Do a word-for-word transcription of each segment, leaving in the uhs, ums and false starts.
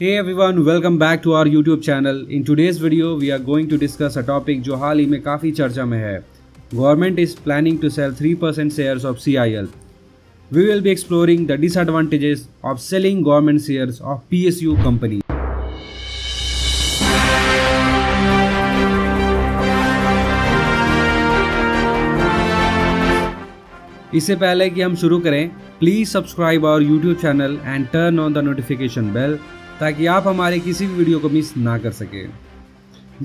Hey everyone, welcome back to our YouTube channel. In today's video we are going to discuss a topic जो हाल ही में काफ़ी चर्चा में है. Government is planning to sell three percent shares of C I L. We will be exploring the disadvantages of selling government shares of P S U company. इससे पहले कि हम शुरू करें, please subscribe our YouTube channel and turn on the notification bell ताकि आप हमारे किसी भी वीडियो को मिस ना कर सकें.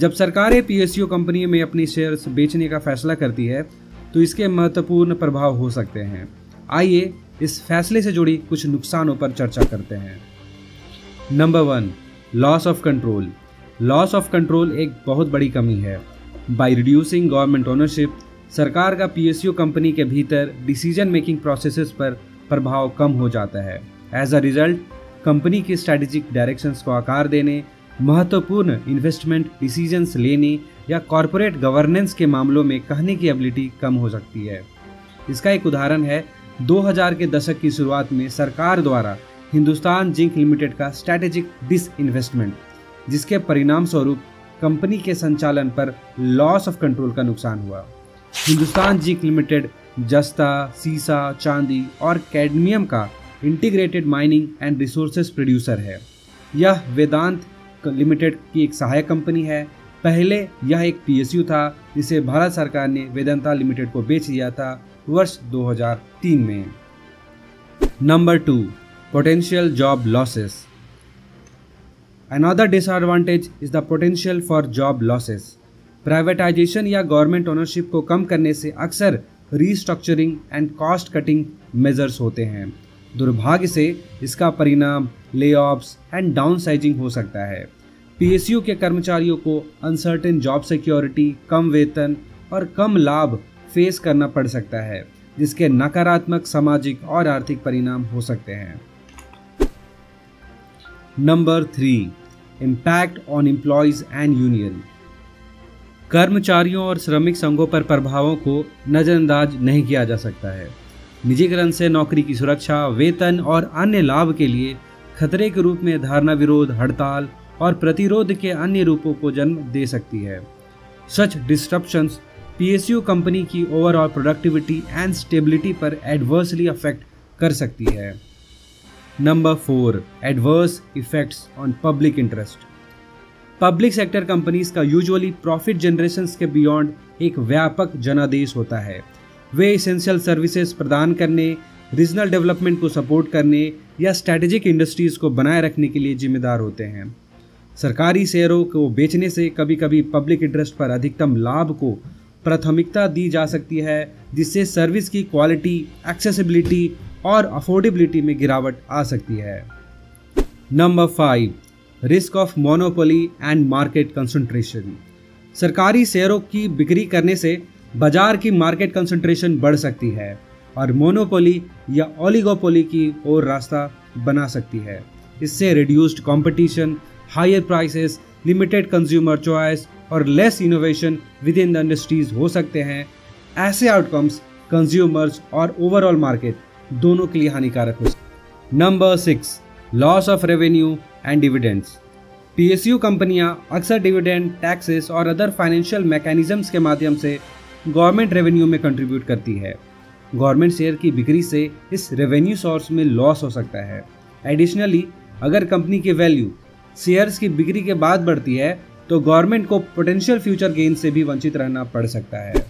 जब सरकारें पीएसयू कंपनी में अपनी शेयर्स बेचने का फैसला करती है तो इसके महत्वपूर्ण प्रभाव हो सकते हैं. आइए इस फैसले से जुड़ी कुछ नुकसानों पर चर्चा करते हैं. Number one, loss of control. Loss of control एक बहुत बड़ी कमी है. बाय रिड्यूसिंग गवर्नमेंट ओनरशिप सरकार का पीएसयू कंपनी के भीतर डिसीजन मेकिंग प्रोसेसेस पर प्रभाव कम हो जाता है. एज अ रिजल्ट कंपनी की स्ट्रैटेजिक डायरेक्शंस को आकार देने, महत्वपूर्ण इन्वेस्टमेंट डिसीजंस लेने या कॉरपोरेट गवर्नेंस के मामलों में कहने की एबिलिटी कम हो सकती है. इसका एक उदाहरण है दो हज़ार के दशक की शुरुआत में सरकार द्वारा हिंदुस्तान जिंक लिमिटेड का स्ट्रैटेजिक डिसइन्वेस्टमेंट, जिसके परिणाम स्वरूप कंपनी के संचालन पर लॉस ऑफ कंट्रोल का नुकसान हुआ. हिंदुस्तान जिंक लिमिटेड जस्ता, सीसा, चांदी और कैडमियम का integrated mining and resources producer है. यह वेदांत लिमिटेड की एक सहायक कंपनी है. पहले यह एक पीएसयू था जिसे भारत सरकार ने वेदांता लिमिटेड को बेच दिया था वर्ष दो हज़ार तीन में. Number two, potential job losses. Another disadvantage is the potential for job losses. Privatisation या गवर्नमेंट ओनरशिप को कम करने से अक्सर restructuring and cost cutting measures होते हैं. दुर्भाग्य से इसका परिणाम लेऑफ्स एंड डाउनसाइजिंग हो सकता है. पीएसयू के कर्मचारियों को अनसर्टेन जॉब सिक्योरिटी, कम वेतन और कम लाभ फेस करना पड़ सकता है, जिसके नकारात्मक सामाजिक और आर्थिक परिणाम हो सकते हैं. Number three, impact on employees and union. कर्मचारियों और श्रमिक संघों पर प्रभावों को नज़रअंदाज नहीं किया जा सकता है. निजीकरण से नौकरी की सुरक्षा, वेतन और अन्य लाभ के लिए खतरे के रूप में धारणा विरोध, हड़ताल और प्रतिरोध के अन्य रूपों को जन्म दे सकती है. सच डिस्ट्रप्शंस पीएसयू कंपनी की ओवरऑल प्रोडक्टिविटी एंड स्टेबिलिटी पर एडवर्सली अफेक्ट कर सकती है. Number four, adverse effects on public interest. Public sector companies का यूजुअली प्रॉफिट जनरेशन के बियॉन्ड एक व्यापक जनादेश होता है. वे एसेंशियल सर्विसेज प्रदान करने, रीजनल डेवलपमेंट को सपोर्ट करने या स्ट्रैटेजिक इंडस्ट्रीज़ को बनाए रखने के लिए जिम्मेदार होते हैं. सरकारी शेयरों को बेचने से कभी कभी पब्लिक इंटरेस्ट पर अधिकतम लाभ को प्राथमिकता दी जा सकती है, जिससे सर्विस की क्वालिटी, एक्सेसिबिलिटी और अफोर्डेबिलिटी में गिरावट आ सकती है. Number five, risk of monopoly and market concentration. सरकारी शेयरों की बिक्री करने से बाजार की मार्केट कंसंट्रेशन बढ़ सकती है और मोनोपोली या ओलिगोपोली की ओर रास्ता बना सकती है. इससे reduced competition, higher prices, limited consumer choice और less innovation within the industries हो सकते हैं. ऐसे आउटकम्स कंज्यूमर्स और ओवरऑल मार्केट दोनों के लिए हानिकारक हो सकते हैं. Number six, loss of revenue and dividends. PSU कंपनियां अक्सर डिविडेंड, टैक्सेस और अदर फाइनेंशियल मैकेनिज्म्स के माध्यम से गवर्नमेंट रेवेन्यू में कंट्रीब्यूट करती है. गवर्नमेंट शेयर की बिक्री से इस रेवेन्यू सोर्स में लॉस हो सकता है. एडिशनली, अगर कंपनी की वैल्यू शेयर्स की बिक्री के बाद बढ़ती है तो गवर्नमेंट को पोटेंशियल फ्यूचर गेन से भी वंचित रहना पड़ सकता है.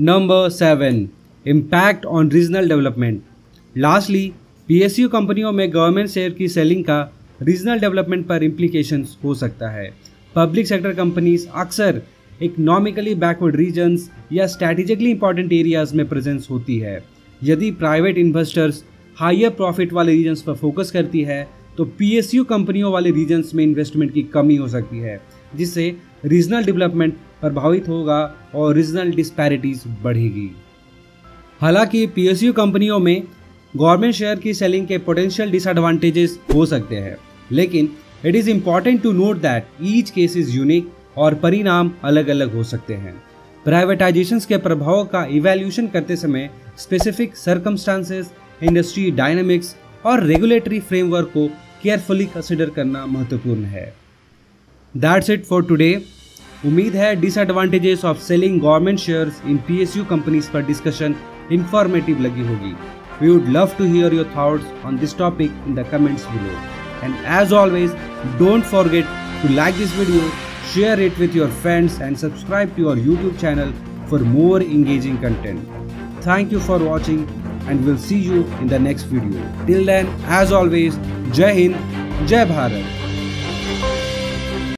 Number seven, impact on regional development. Lastly, PSU कंपनियों में गवर्नमेंट शेयर की सेलिंग का रीजनल डेवलपमेंट पर इम्प्लीकेशंस हो सकता है. पब्लिक सेक्टर कंपनीज अक्सर इकोनॉमिकली बैकवर्ड रीजन्स या स्ट्रैटेजिकली इंपॉर्टेंट एरियाज में प्रेजेंस होती है. यदि प्राइवेट इन्वेस्टर्स हायर प्रॉफिट वाले रीजन्स पर फोकस करती है तो पीएसयू कंपनियों वाले रीजन्स में इन्वेस्टमेंट की कमी हो सकती है, जिससे रीजनल डेवलपमेंट प्रभावित होगा और रीजनल डिस्पैरिटीज बढ़ेगी. हालांकि पीएसयू कंपनियों में गवर्नमेंट शेयर की सेलिंग के पोटेंशियल डिसएडवांटेजेस हो सकते हैं, लेकिन it is important to note that each case is unique और परिणाम अलग अलग हो सकते हैं. प्राइवेटाइजेशंस के प्रभावों का इवैल्यूएशन करते समय स्पेसिफिक सर्कमस्टांसेस, इंडस्ट्री डायनामिक्स और रेगुलेटरी फ्रेमवर्क को केयरफुली कंसिडर करना महत्वपूर्ण है। That's it for today. उम्मीद है disadvantages of selling government shares in PSU companies पर डिस्कशन इंफॉर्मेटिव लगी होगी। We would love to hear your thoughts on this topic in the comments below. And as always, don't forget to like this video, share it with your friends and subscribe to your YouTube channel for more engaging content. Thank you for watching and we'll see you in the next video. Till then, as always, Jai Hind, Jai Bharat.